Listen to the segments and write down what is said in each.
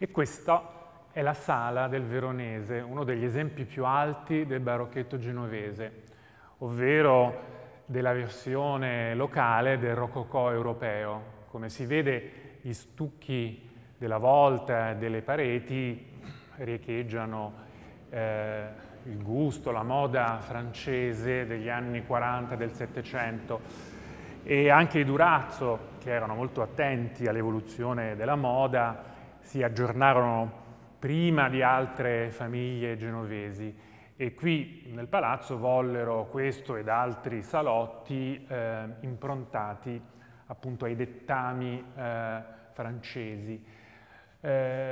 E questa è la Sala del Veronese, uno degli esempi più alti del barocchetto genovese, ovvero della versione locale del rococò europeo. Come si vede, gli stucchi della volta e delle pareti riecheggiano il gusto, la moda francese degli anni 40 del Settecento, e anche i Durazzo, che erano molto attenti all'evoluzione della moda, si aggiornarono prima di altre famiglie genovesi, e qui nel palazzo vollero questo ed altri salotti improntati appunto ai dettami francesi.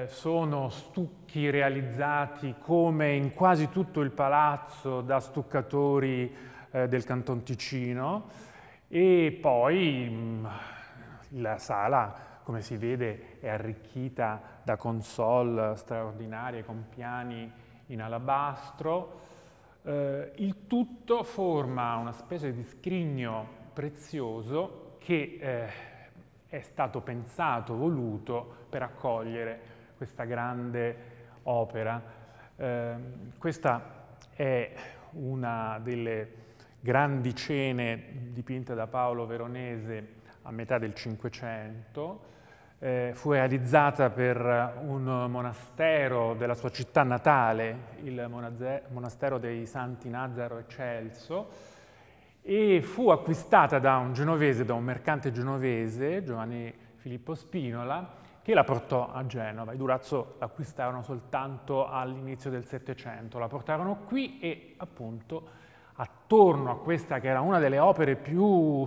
Sono stucchi realizzati, come in quasi tutto il palazzo, da stuccatori del Canton Ticino, e poi la sala, come si vede, è arricchita da console straordinarie con piani in alabastro. Il tutto forma una specie di scrigno prezioso che è stato pensato, voluto, per accogliere questa grande opera. Questa è una delle grandi cene dipinte da Paolo Veronese a metà del Cinquecento. Fu realizzata per un monastero della sua città natale, il monastero dei Santi Nazaro e Celso, e fu acquistata da un genovese, da un mercante genovese, Giovanni Filippo Spinola, che la portò a Genova. I Durazzo l'acquistarono soltanto all'inizio del Settecento, la portarono qui e appunto attorno a questa, che era una delle opere più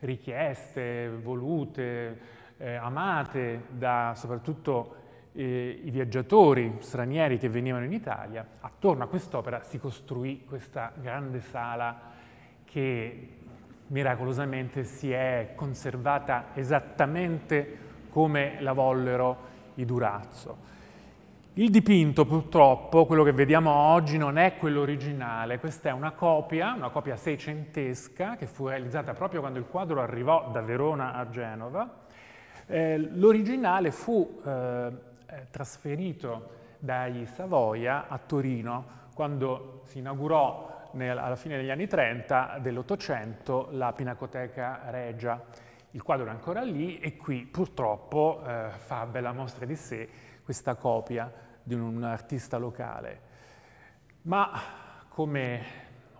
richieste, volute, amate da soprattutto i viaggiatori stranieri che venivano in Italia, attorno a quest'opera si costruì questa grande sala che miracolosamente si è conservata esattamente come la vollero i Durazzo. Il dipinto, purtroppo, quello che vediamo oggi, non è quello originale. Questa è una copia seicentesca, che fu realizzata proprio quando il quadro arrivò da Verona a Genova. L'originale fu trasferito dagli Savoia a Torino, quando si inaugurò alla fine degli anni 30 dell'Ottocento la Pinacoteca Regia. Il quadro è ancora lì, e qui purtroppo fa bella mostra di sé questa copia di un artista locale. Ma, come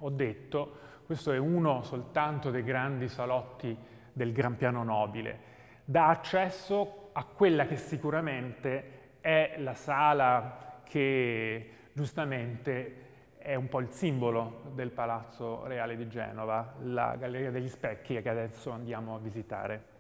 ho detto, questo è uno soltanto dei grandi salotti del Gran Piano Nobile. Dà accesso a quella che sicuramente è la sala che giustamente è un po' il simbolo del Palazzo Reale di Genova, la Galleria degli Specchi, che adesso andiamo a visitare.